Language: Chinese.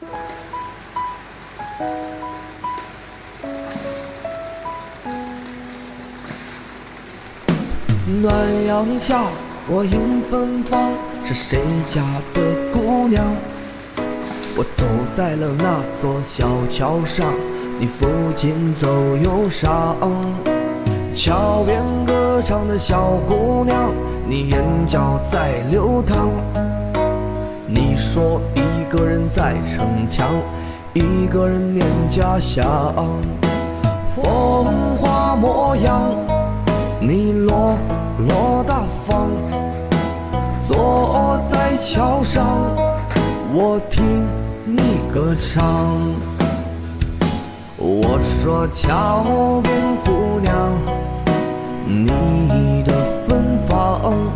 暖阳下，我迎芬芳，是谁家的姑娘？我走在了那座小桥上，你抚琴奏忧伤。桥边歌唱的小姑娘，你眼角在流淌。你说一个人在逞强，一个人念家乡。风华模样，你落大方，坐在桥上，我听你歌唱。我说桥边姑娘，你的芬芳。